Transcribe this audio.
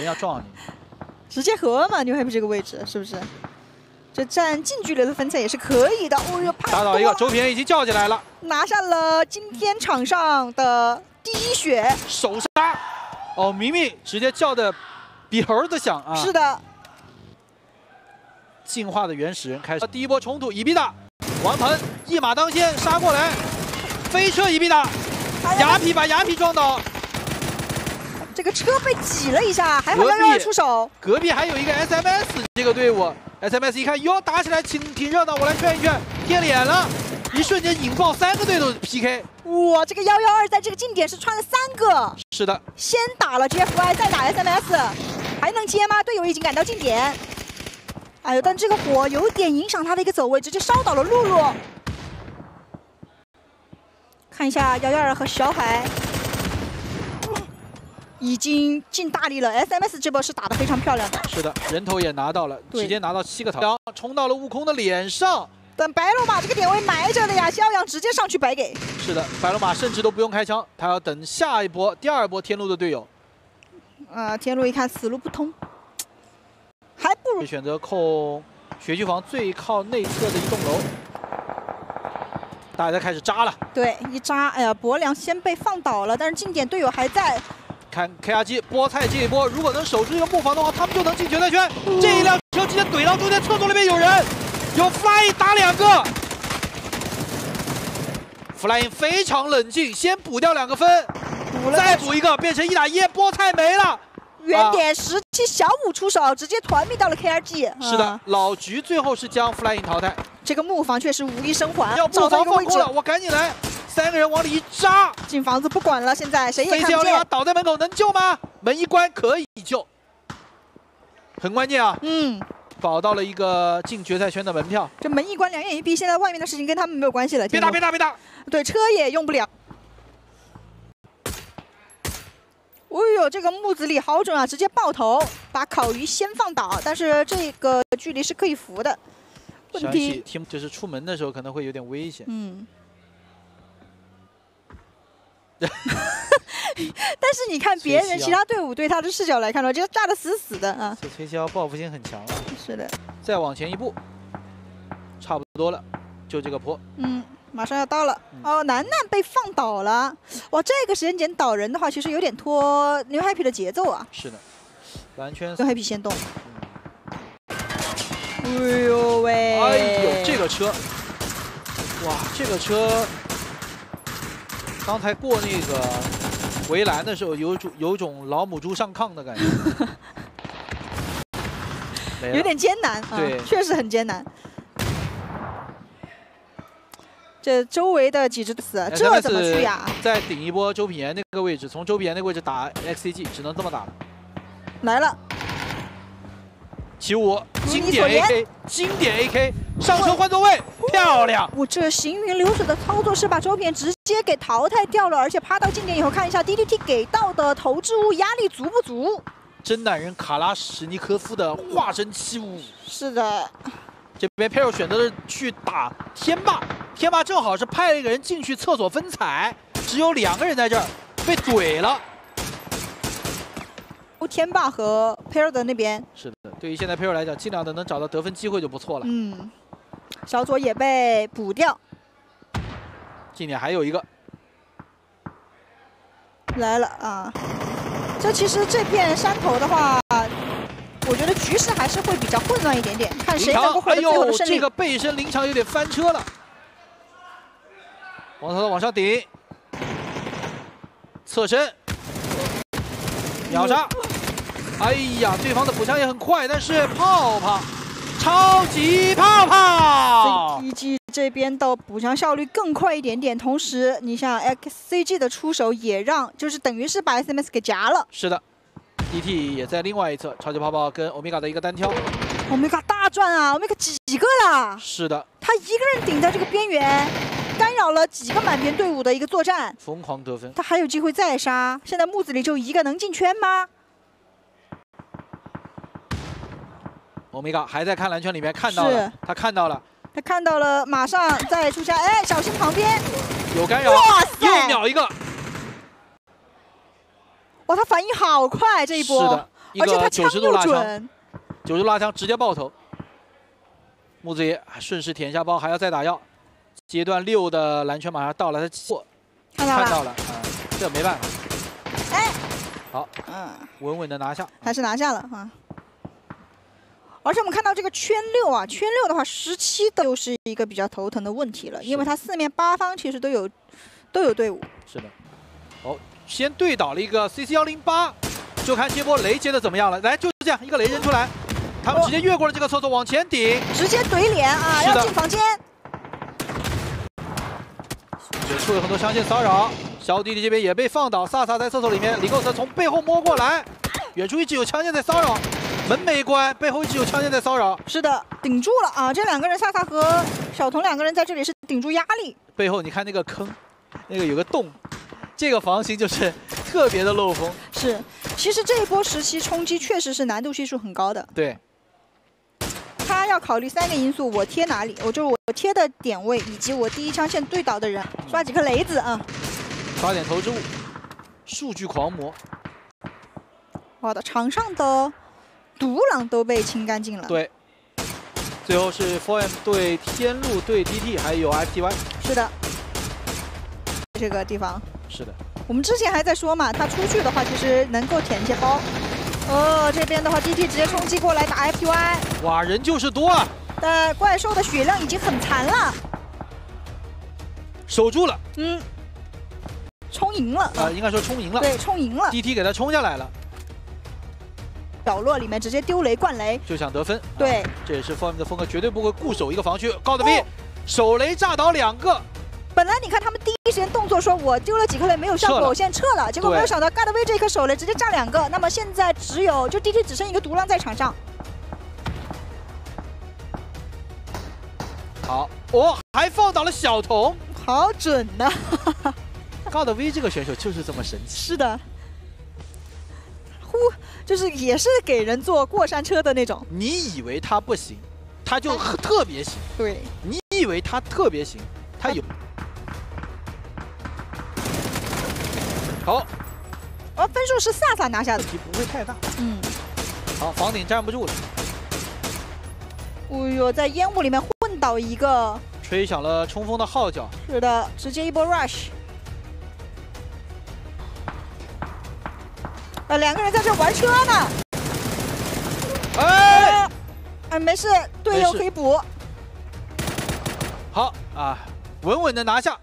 人要撞你，直接合嘛，就还不是这个位置，是不是？这站近距离的分菜也是可以的。哦呦，打倒一个，周平已经叫起来了，拿下了今天场上的第一血，首杀。哦，明明直接叫的比猴子响啊！是的。 进化的原始人开始第一波冲突，伊比达王鹏一马当先杀过来，飞车伊比达，雅痞把雅痞撞倒，这个车被挤了一下，还好让人出手。隔壁还有一个 SMS 这个队伍 ，SMS 一看哟打起来挺热闹，我来劝一劝，贴脸了，一瞬间引爆三个队都 PK。哇，这个112在这个近点是穿了三个，是的，先打了 JFI， 再打 SMS， 还能接吗？队友已经赶到近点。 哎呦，但这个火有点影响他的一个走位，直接烧倒了露露。看一下112和小海，已经尽大力了。SMS 这波是打得非常漂亮的。是的，人头也拿到了，直接拿到7个桃，冲到了悟空的脸上。但白龙马这个点位埋着的呀，逍遥直接上去白给。是的，白龙马甚至都不用开枪，他要等下一波、第二波天路的队友。天路一看死路不通。 还不如选择控学区房最靠内侧的一栋楼，大家开始扎了。对，一扎，哎呀，伯良先被放倒了，但是近点队友还在。看 KRG 菠菜这一波，如果能守住这个木房的话，他们就能进决赛圈。这一辆车直接怼到中间，厕所里面有人，有 Fly 打2个 ，Fly 非常冷静，先补掉2个分，再补1个，变成1打1，菠菜没了。 原点17小五出手，直接团灭到了 KRG。是的，老局最后是将 Flying 淘汰。这个木房确实无一生还，要木房放空了，我赶紧来，3个人往里一扎，进房子不管了，现在谁也看不见。倒在门口能救吗？门一关可以救，很关键啊。嗯，保到了一个进决赛圈的门票。这门一关两眼一闭，现在外面的事情跟他们没有关系了。别打，别打，别打！对，车也用不了。 哎呦，这个木子李好准啊！直接爆头，把烤鱼先放倒，但是这个距离是可以扶的。问题就是出门的时候可能会有点危险。嗯。但是你看别人其他队伍对他的视角来看的，这个炸得死死的啊！这崔骁报复性很强啊。是的。再往前一步，差不多了，就这个坡。嗯。 马上要到了哦，楠楠被放倒了。哇，这个时间点倒人的话，其实有点拖牛 happy 的节奏啊。是的，完全牛 happy 先动。哎呦喂！哎呦，这个车，哇，这个车，刚才过那个围栏的时候，有种老母猪上炕的感觉，有点艰难啊，确实很艰难。 这周围的几只死，这怎么去呀？再顶一波周品言那个位置，从周品言那个位置打 XCG， 只能这么打了。来了，起舞，经典 AK， 经典 AK， 上车换座位，漂亮！我这行云流水的操作是把周品言直接给淘汰掉了，而且趴到近点以后，看一下 DDT 给到的投掷物压力足不足？真男人卡拉什尼科夫的化身器物。是的。 这边佩尔选择了去打天霸，天霸正好是派了一个人进去厕所分彩，只有2个人在这儿，被怼了。天霸和佩尔的那边是的，对于现在佩尔来讲，尽量的能找到得分机会就不错了。嗯，小左也被补掉，近点还有一个来了啊！这其实这片山头的话。 我觉得局势还是会比较混乱一点点，看谁能够获得最后的胜利。哎呦，这个背身林强有点翻车了，王涛往上顶，侧身秒杀。哎呀，对方的补枪也很快，但是泡泡，超级泡泡。CG 这边的补枪效率更快一点点，同时你像 XCG 的出手也让，就是等于是把 SMS 给夹了。是的。 DT 也在另外一侧，超级泡泡跟 Omega 的一个单挑 ，Omega 大赚啊 ，Omega 几个啦？是的，他1个人顶在这个边缘，干扰了几个满编队伍的一个作战，疯狂得分。他还有机会再杀，现在木子里就1个能进圈吗 ？Omega 还在看蓝圈里面看到了，他看到了，他看到了，马上再出枪，哎，小心旁边有干扰，哇塞，又秒1个。 哇，他反应好快，这一波。是的，一个90度拉枪，90度拉枪直接爆头。木子野顺势舔一下包，还要再打药。阶段6的蓝圈马上到了，他看到了，这没办法。哎，好，稳稳的拿下，还是拿下了啊。 而且我们看到这个圈6啊，圈6的话，17的又是一个比较头疼的问题了，因为它四面八方其实都有队伍。是的，哦，先对倒了一个 CC108， 就看接波雷接的怎么样了。来，就是这样一个雷扔出来，他们直接越过了这个厕所往前顶，直接怼脸啊，要进房间。结束了很多相线骚扰，小弟弟这边也被放倒，萨萨在厕所里面，李构成从背后摸过来，远处一直有枪线在骚扰。 门没关，背后一直有枪线在骚扰。是的，顶住了啊！这两个人，萨萨和小童两个人在这里是顶住压力。背后你看那个坑，那个有个洞，这个房型就是特别的漏风。是，其实这一波时期冲击确实是难度系数很高的。对，他要考虑三个因素：我贴哪里，我贴的点位，以及我第一枪线对倒的人，抓几颗雷子啊，抓点投掷物，数据狂魔。好的，场上的。 独狼都被清干净了。对，最后是 4M 对天路对 DT， 还有 FTY。是的，这个地方。是的。我们之前还在说嘛，他出去的话其实能够舔一些包。这边的话 ，DT 直接冲击过来打 FTY。哇，人就是多啊！但怪兽的血量已经很残了。守住了。嗯。冲赢了。应该说冲赢了。对，冲赢了。DT 给他冲下来了。 角落里面直接丢雷灌雷，就想得分。对，这也是 4M 的风格，绝对不会固守一个防区。高的 B 手雷炸倒两个。本来你看他们第一时间动作说，我丢了几颗雷没有效果，我先撤了。结果没有想到 God V 这一颗手雷直接炸两个。那么现在只有就 DT 只剩一个独狼在场上。好，还放倒了小童，好准呐、啊、！God V 这个选手就是这么神奇。是的。 就是也是给人坐过山车的那种。你以为他不行，他就特别行。对，你以为他特别行，他有。好，分数是萨萨拿下的，问题不会太大。嗯。好，房顶站不住了。哎呦，在烟雾里面混倒一个。吹响了冲锋的号角。是的，直接一波 rush。 两个人在这玩车呢。哎，没事，队友可以补。好啊，稳稳的拿下。